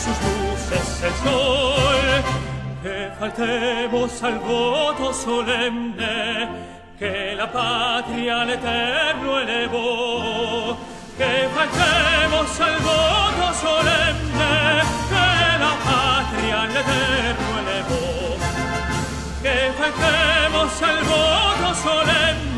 sus luces el sol, que faltemos al voto solemne que la patria al eterno elevó, que faltemos al voto solemne que la patria al eterno elevó, que faltemos al voto solemne.